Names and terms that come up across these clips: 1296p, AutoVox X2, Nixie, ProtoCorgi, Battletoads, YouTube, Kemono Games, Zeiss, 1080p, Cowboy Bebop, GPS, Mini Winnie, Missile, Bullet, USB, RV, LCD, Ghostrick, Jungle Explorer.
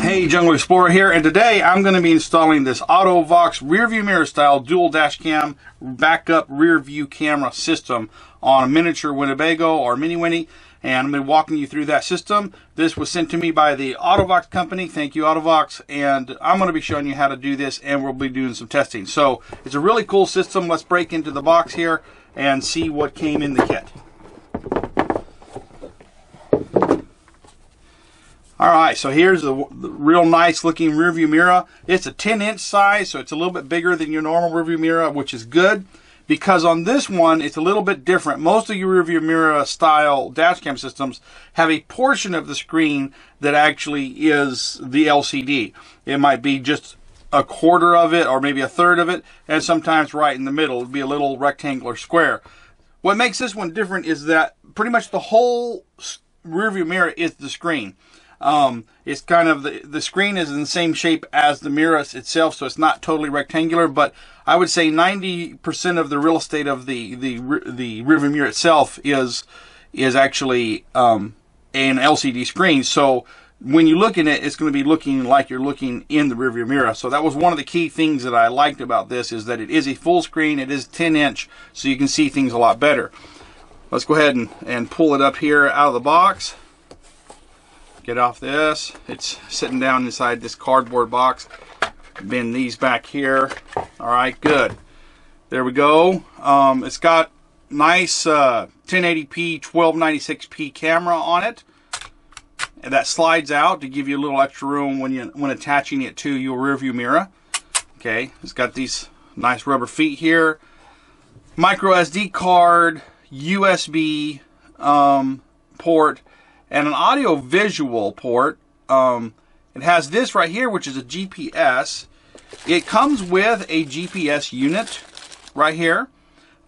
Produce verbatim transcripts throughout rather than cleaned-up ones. Hey, Jungle Explorer here, and today I'm going to be installing this AutoVox rear view mirror style dual dash cam backup rear view camera system on a miniature Winnebago or Mini Winnie, and I'm going to be walking you through that system. This was sent to me by the AutoVox company. Thank you, AutoVox, and I'm going to be showing you how to do this, and we'll be doing some testing. So it's a really cool system. Let's break into the box here and see what came in the kit. Alright, so here's the real nice looking rearview mirror. It's a ten inch size, so it's a little bit bigger than your normal rearview mirror, which is good, because on this one, it's a little bit different. Most of your rearview mirror style dash cam systems have a portion of the screen that actually is the L C D. It might be just a quarter of it, or maybe a third of it, and sometimes right in the middle. It'd be a little rectangular square. What makes this one different is that pretty much the whole rearview mirror is the screen. Um, it's kind of the, the screen is in the same shape as the mirror itself, so it's not totally rectangular, but I would say ninety percent of the real estate of the, the, the rearview mirror itself is, is actually, um, an L C D screen. So when you look in it, it's going to be looking like you're looking in the rearview mirror. So that was one of the key things that I liked about this, is that it is a full screen. It is ten inch, so you can see things a lot better. Let's go ahead and, and pull it up here out of the box. Get off this. It's sitting down inside this cardboard box. Bend these back here. All right, good. There we go. Um, it's got nice uh, ten eighty p, twelve ninety-six p camera on it, and that slides out to give you a little extra room when you when attaching it to your rearview mirror. Okay, it's got these nice rubber feet here. Micro S D card, U S B um, port, and an audio visual port. Um, it has this right here, which is a G P S. It comes with a G P S unit right here,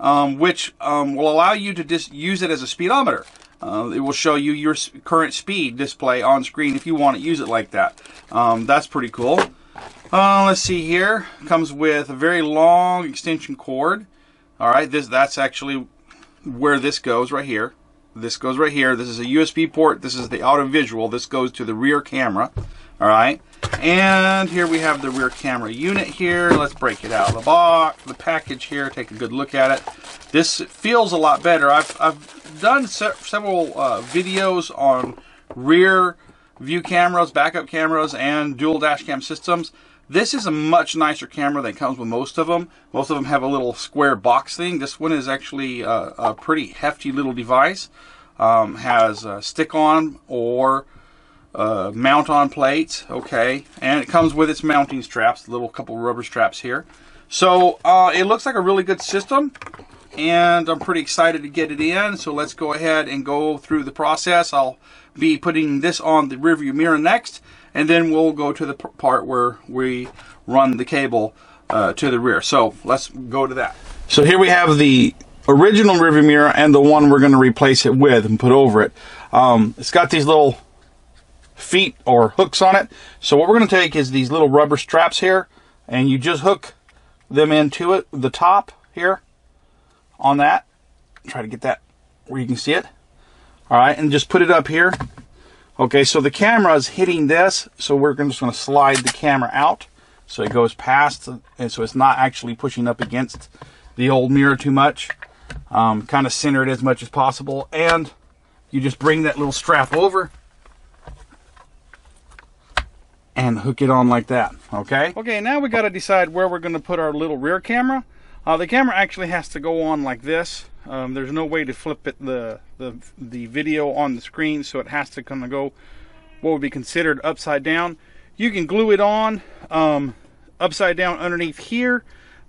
um, which um, will allow you to just use it as a speedometer. Uh, it will show you your current speed display on screen if you want to use it like that. Um, that's pretty cool. Uh, let's see here. Comes with a very long extension cord. All right, this that's actually where this goes right here. This goes right here. This is a U S B port. This is the auto visual. This goes to the rear camera. All right. And here we have the rear camera unit here. Let's break it out of the box, the package here, take a good look at it. This feels a lot better. I've, I've done se several uh, videos on rear view cameras, backup cameras, and dual dash cam systems. This is a much nicer camera that comes with most of them. Most of them have a little square box thing. This one is actually a, a pretty hefty little device. Um, has a stick-on or uh, mount-on plates. Okay, and it comes with its mounting straps, little couple rubber straps here. So uh, it looks like a really good system, and I'm pretty excited to get it in. So let's go ahead and go through the process. I'll be putting this on the rearview mirror next, and then we'll go to the part where we run the cable uh, to the rear. So let's go to that. So here we have the original rearview mirror and the one we're going to replace it with and put over it. Um, it's got these little feet or hooks on it. So what we're going to take is these little rubber straps here, and you just hook them into it, the top here on that. Try to get that where you can see it. All right, and just put it up here. Okay, so the camera is hitting this, so we're just going to slide the camera out so it goes past, and so it's not actually pushing up against the old mirror too much. Um, kind of center it as much as possible, and you just bring that little strap over and hook it on like that, okay? Okay, now we got to decide where we're going to put our little rear camera. Uh, the camera actually has to go on like this. Um, there's no way to flip it, the, the the video on the screen, so it has to kind of go what would be considered upside down. You can glue it on um, upside down underneath here,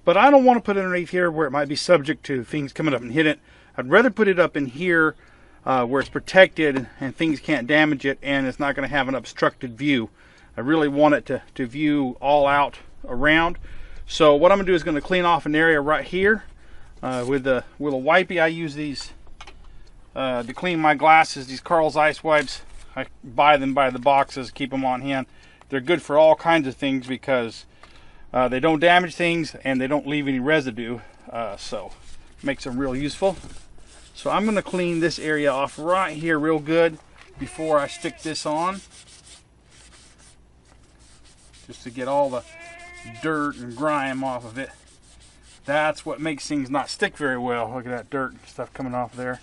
but I don't want to put it underneath here where it might be subject to things coming up and hit it. I'd rather put it up in here uh, where it's protected and things can't damage it, and it's not going to have an obstructed view. I really want it to, to view all out around. So what I'm going to do is going to clean off an area right here. Uh, with the with a wipey, I use these uh, to clean my glasses. These Carl Zeiss wipes, I buy them by the boxes, keep them on hand. They're good for all kinds of things because uh, they don't damage things and they don't leave any residue. Uh, so makes them real useful. So I'm going to clean this area off right here real good before I stick this on, just to get all the dirt and grime off of it. That's what makes things not stick very well. Look at that dirt and stuff coming off there.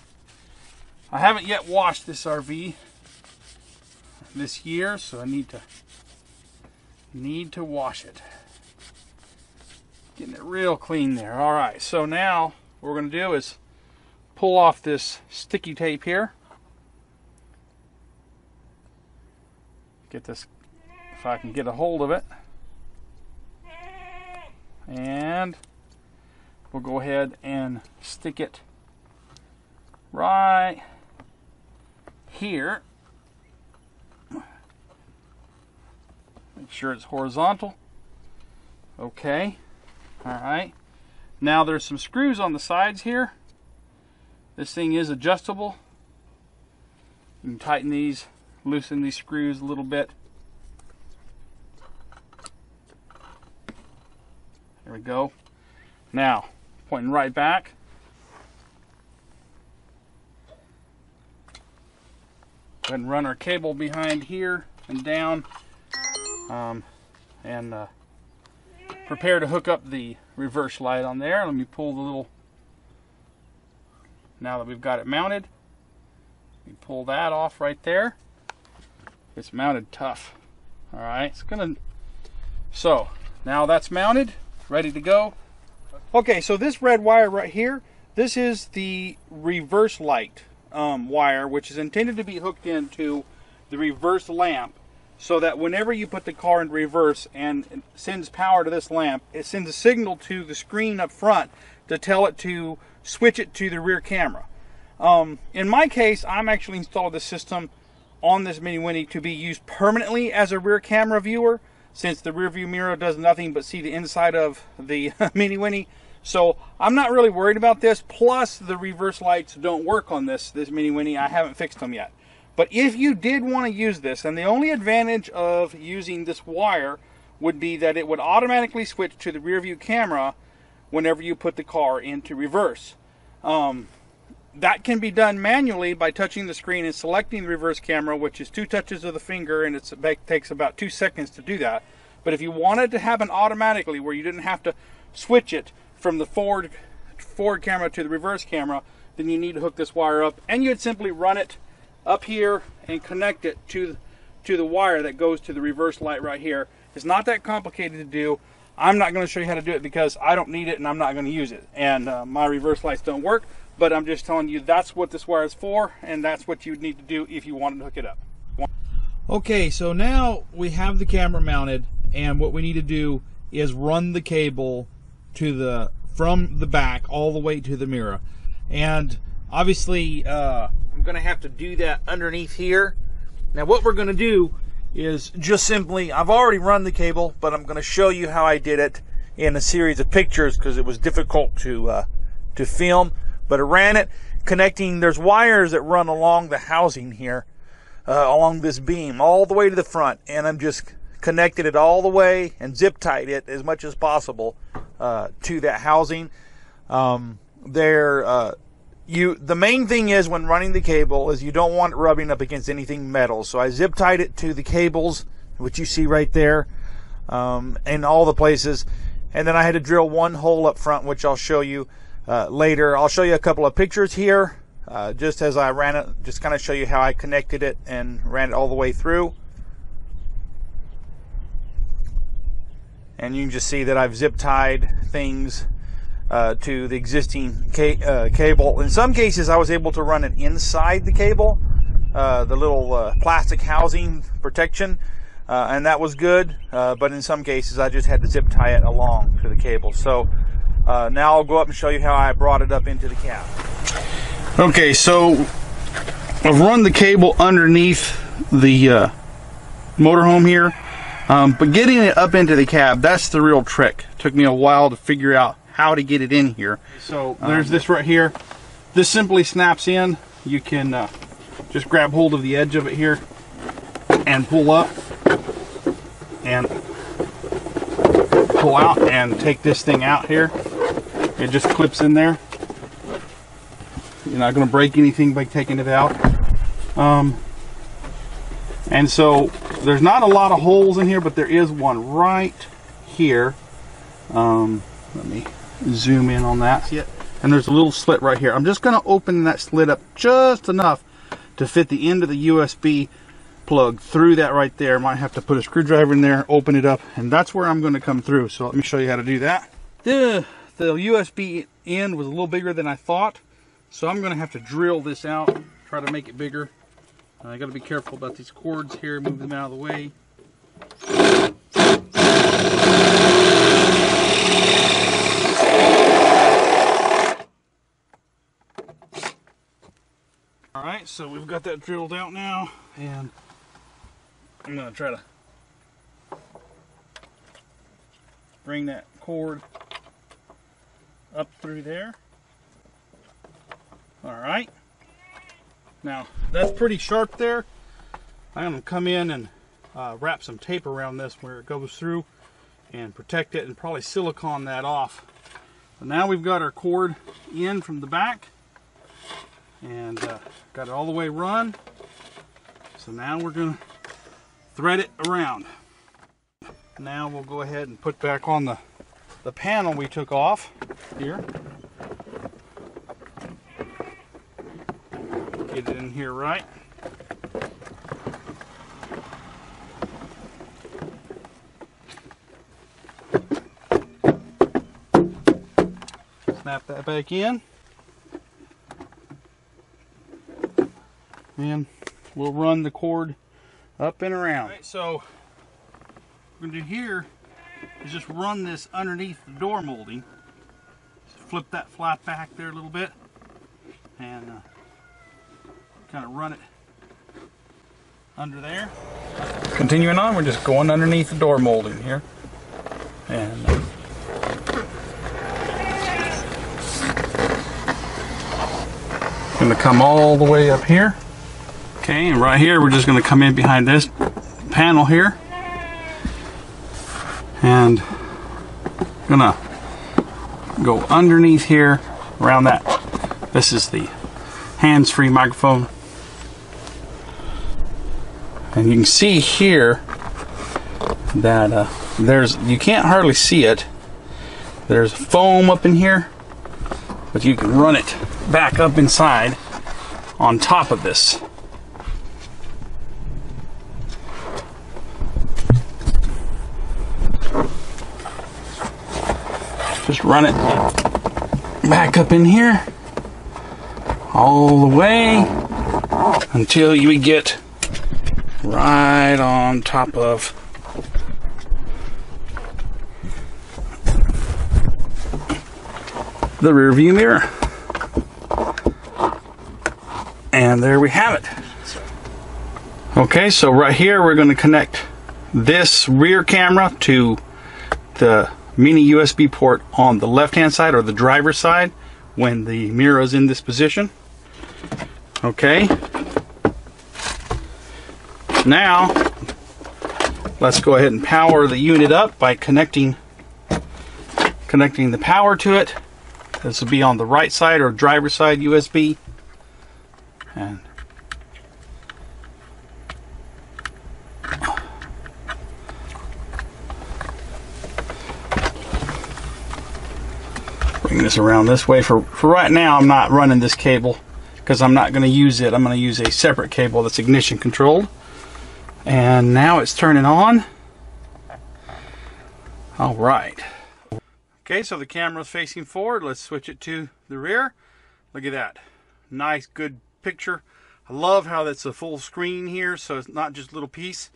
I haven't yet washed this R V this year, so I need to need to wash it. Getting it real clean there. All right, so now what we're going to do is pull off this sticky tape here. Get this, if I can get a hold of it. And we'll go ahead and stick it right here. Make sure it's horizontal. Okay. All right. Now there's some screws on the sides here. This thing is adjustable. You can tighten these, loosen these screws a little bit. There we go. Now, pointing right back. Go ahead and run our cable behind here and down, um, and uh, prepare to hook up the reverse light on there. Let me pull the little, now that we've got it mounted, let me pull that off right there. It's mounted tough. All right, it's gonna, so now that's mounted, ready to go. Okay, so this red wire right here, this is the reverse light um, wire, which is intended to be hooked into the reverse lamp, so that whenever you put the car in reverse and it sends power to this lamp, it sends a signal to the screen up front to tell it to switch it to the rear camera. Um, in my case, I'm actually installed this system on this Mini Winnie to be used permanently as a rear camera viewer, since the rear view mirror does nothing but see the inside of the Mini Winnie. So I'm not really worried about this. Plus, the reverse lights don't work on this, this Mini Winnie. I haven't fixed them yet. But if you did want to use this, and the only advantage of using this wire would be that it would automatically switch to the rear view camera whenever you put the car into reverse. Um, that can be done manually by touching the screen and selecting the reverse camera, which is two touches of the finger, and it's, it takes about two seconds to do that. But if you want it to happen automatically, where you didn't have to switch it from the forward, forward camera to the reverse camera, then you need to hook this wire up, and you'd simply run it up here and connect it to to the wire that goes to the reverse light right here. It's not that complicated to do. I'm not going to show you how to do it because I don't need it and I'm not going to use it, and uh, my reverse lights don't work, but I'm just telling you that's what this wire is for, and that's what you'd need to do if you wanted to hook it up. Okay, so now we have the camera mounted, and what we need to do is run the cable to the from the back all the way to the mirror. And obviously, uh, I'm going to have to do that underneath here. Now what we're going to do is just simply, I've already run the cable, but I'm going to show you how I did it in a series of pictures because it was difficult to, uh, to film. But I ran it connecting, there's wires that run along the housing here, uh, along this beam all the way to the front. And I'm just connected it all the way and zip tied it as much as possible uh, to that housing. Um, there, uh, You, the main thing is when running the cable is you don't want it rubbing up against anything metal. So I zip tied it to the cables, which you see right there, um, in all the places. And then I had to drill one hole up front, which I'll show you uh, later. I'll show you a couple of pictures here, uh, just as I ran it, just kind of show you how I connected it and ran it all the way through. And you can just see that I've zip tied things Uh, to the existing ca uh, cable. In some cases, I was able to run it inside the cable, uh, the little uh, plastic housing protection, uh, and that was good. Uh, but in some cases, I just had to zip tie it along to the cable. So uh, now I'll go up and show you how I brought it up into the cab. Okay, so I've run the cable underneath the uh, motorhome here, um, but getting it up into the cab, that's the real trick. It took me a while to figure out how to get it in here. So there's um, this right here. This simply snaps in. You can uh, just grab hold of the edge of it here and pull up and pull out and take this thing out here. It just clips in there. You're not going to break anything by taking it out. Um, and so there's not a lot of holes in here, but there is one right here. Um, let me zoom in on that. See it? And there's a little slit right here. I'm just going to open that slit up just enough to fit the end of the U S B plug through that right there. Might have to put a screwdriver in there, open it up, and that's where I'm going to come through. So let me show you how to do that. The, the U S B end was a little bigger than I thought, so I'm going to have to drill this out, try to make it bigger. Uh, I got to be careful about these cords here, move them out of the way. All right, so we've got that drilled out now, and I'm going to try to bring that cord up through there. All right. Now, that's pretty sharp there. I'm going to come in and uh, wrap some tape around this where it goes through and protect it, and probably silicone that off. But now we've got our cord in from the back, and uh, got it all the way run. So now we're going to thread it around. Now we'll go ahead and put back on the, the panel we took off here. Get it in here right. Snap that back in. And we'll run the cord up and around. Right, so what we're going to do here is just run this underneath the door molding. Just flip that flap back there a little bit, and uh, kind of run it under there. Continuing on, we're just going underneath the door molding here, and uh, going to come all the way up here. Okay, and right here we're just going to come in behind this panel here, and going to go underneath here around that. This is the hands-free microphone, and you can see here that uh, there's, you can't hardly see it, there's foam up in here, but you can run it back up inside on top of this. Just run it back up in here all the way until you get right on top of the rear view mirror. And there we have it. Okay, so right here we're going to connect this rear camera to the mini U S B port on the left hand side, or the driver's side, when the mirror is in this position. Okay, now let's go ahead and power the unit up by connecting connecting the power to it. This will be on the right side, or driver's side U S B, and this around this way. For, for right now, I'm not running this cable because I'm not going to use it. I'm going to use a separate cable that's ignition controlled. And now it's turning on. All right. Okay, so the camera's facing forward. Let's switch it to the rear. Look at that. Nice, good picture. I love how that's a full screen here, so it's not just a little piece.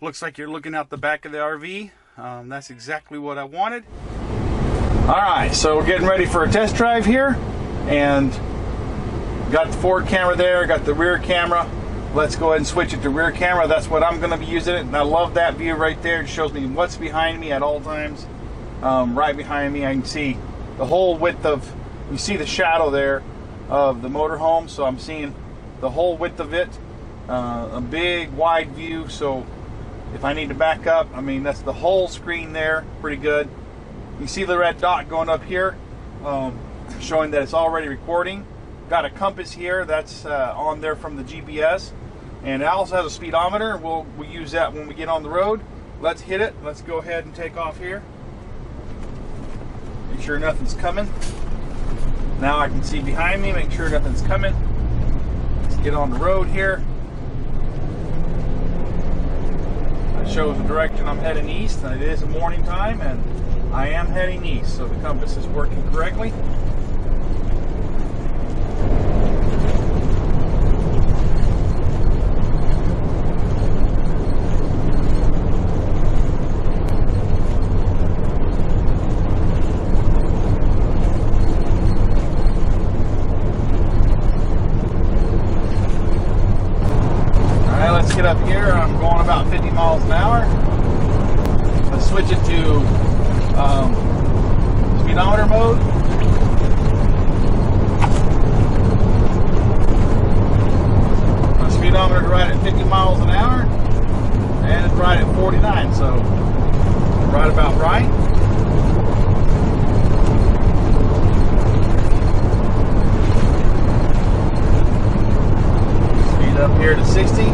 Looks like you're looking out the back of the R V. Um, that's exactly what I wanted. Alright, so we're getting ready for a test drive here, and got the forward camera there, got the rear camera. Let's go ahead and switch it to rear camera. That's what I'm going to be using it, and I love that view right there. It shows me what's behind me at all times. Um, right behind me I can see the whole width of, you see the shadow there of the motorhome, so I'm seeing the whole width of it. Uh, a big wide view, so if I need to back up, I mean that's the whole screen there, pretty good. You see the red dot going up here, um, showing that it's already recording. got a compass here that's uh, on there from the G P S, and it also has a speedometer. We'll, we'll use that when we get on the road. Let's hit it. Let's go ahead and take off here. Make sure nothing's coming. Now I can see behind me, make sure nothing's coming. Let's get on the road here. It shows the direction I'm heading east, and it is morning time, and I am heading east, so the compass is working correctly. Up here, I'm going about fifty miles an hour. Let's switch it to um, speedometer mode. My speedometer's right at fifty miles an hour, and it's right at forty-nine, so right about right. Speed up here to sixty.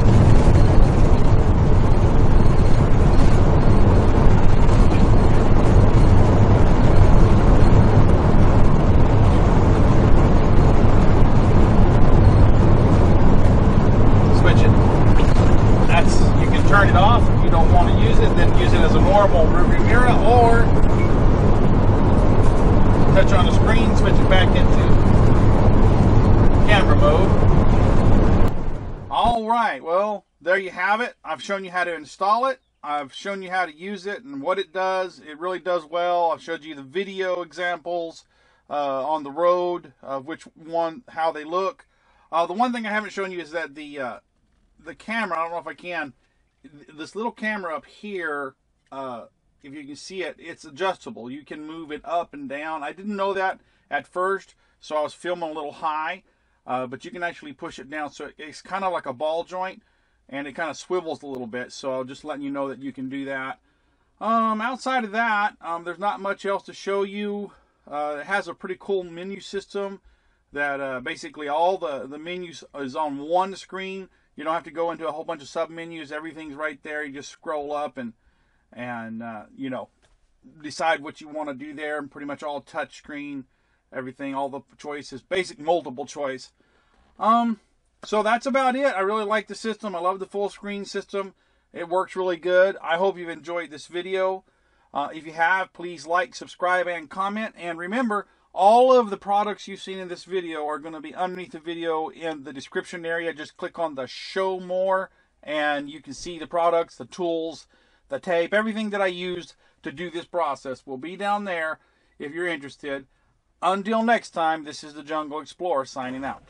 Turn it off. If you don't want to use it, then use it as a normal rearview mirror, or touch on the screen, switch it back into camera mode. All right, well, there you have it. I've shown you how to install it. I've shown you how to use it and what it does. It really does well. I've showed you the video examples uh, on the road of which one, how they look. Uh, the one thing I haven't shown you is that the uh, the camera, I don't know if I can, this little camera up here, uh, if you can see it, it's adjustable. You can move it up and down. I didn't know that at first, so I was filming a little high, uh, but you can actually push it down. So it's kind of like a ball joint, and it kind of swivels a little bit. So I'll just letting you know that you can do that. Um, outside of that, um, there's not much else to show you. Uh, it has a pretty cool menu system that uh, basically all the, the menus is on one screen. You don't have to go into a whole bunch of sub-menus. Everything's right there. You just scroll up and, and uh, you know, decide what you want to do there. And pretty much all touch screen, everything, all the choices, basic multiple choice. Um, so that's about it. I really like the system. I love the full screen system. It works really good. I hope you've enjoyed this video. Uh, if you have, please like, subscribe, and comment. And remember, all of the products you've seen in this video are going to be underneath the video in the description area. Just click on the show more and you can see the products, the tools, the tape, everything that I used to do this process will be down there if you're interested. Until next time, this is the Jungle Explorer signing out.